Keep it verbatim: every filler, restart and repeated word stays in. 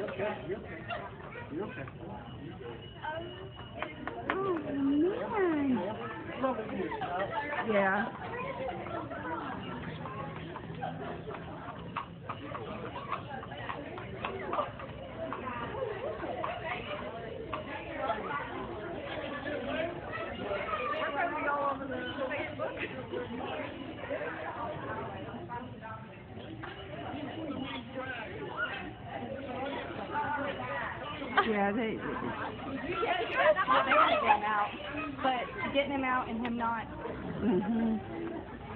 Oh, man. Yeah. Yeah, they. Well, they had to get him out, but getting him out and him not. Mm-hmm.